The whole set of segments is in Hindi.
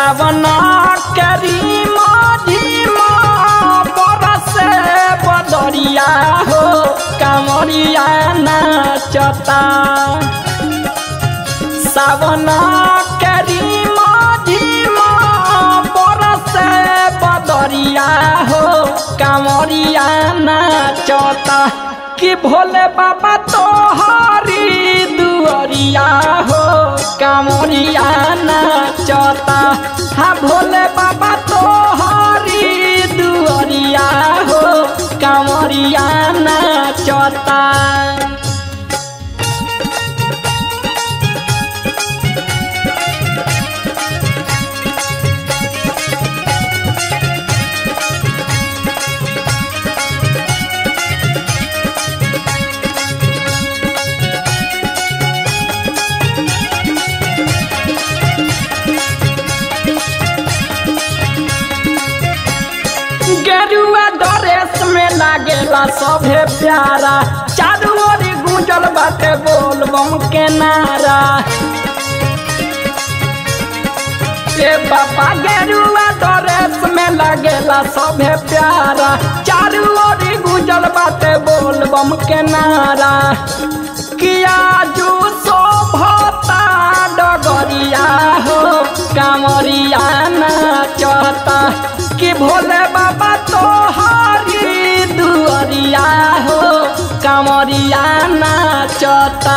सावन करीमा धीमा बरसे बदरिया हो काँवरिया नाचता। सावन करीमा धीमा बरसे बदरिया हो काँवरिया नाचता। कि भोले बाबा तोहरी दुआरिया हो काँवरिया नाचता। हाँ भोले बाबा तोहरी दुआरिया हो काँवरिया नाचता। गेरुआ दरेस में लागेला सभे प्यारा, चारू ओर गूंजल बाटे बोल बम के नारा। ए बाबा गेरुआ दरेस में लागेला सभे प्यारा, चारू ओर गूंजल बाटे बोल बम के नारा। किया जो शोभता डगरिया हो काँवरिया नाचता। कि भोले बाबा तोहरी दुआरिया हो काँवरिया नाचता।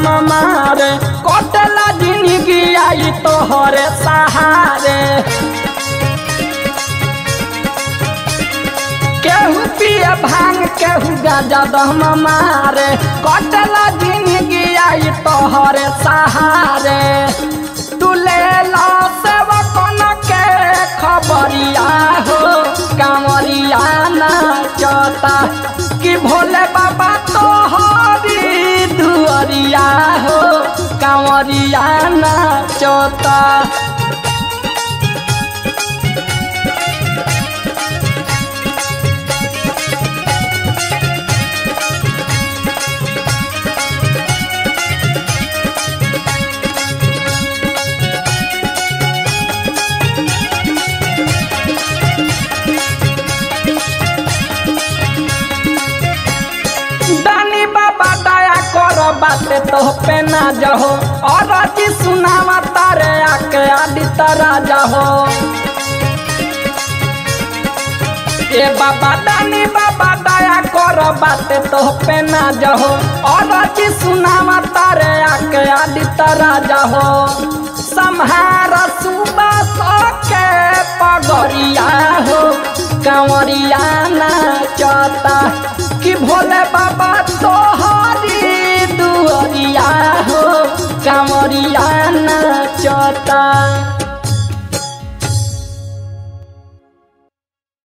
मारे कोटला जिंदगी आई तोहरे सहारे। केहू पिए भांग केहू गाजा दम मारे कोटला जिंदगी आई तोहरे सहारे। तू ले ला सेवकन के खबरिया हो काँवरिया नाचता। कि भोले बाबा तोहरी दुआरिया हो काँवरिया नाचता। बाते तो पे ना जाओ और जी सुनावा तारे आके आदि तारा जाओ। ए बाबा दानी बाबा दया करो बाते तो पे ना जाओ और जी सुनावा तारे आके आदि तारा जाओ। सम्हारा सुबह सके पगरिया हो काँवरिया नाचता। कि भोले बाबा तोहरी दुआरिया हो काँवरिया नाचता।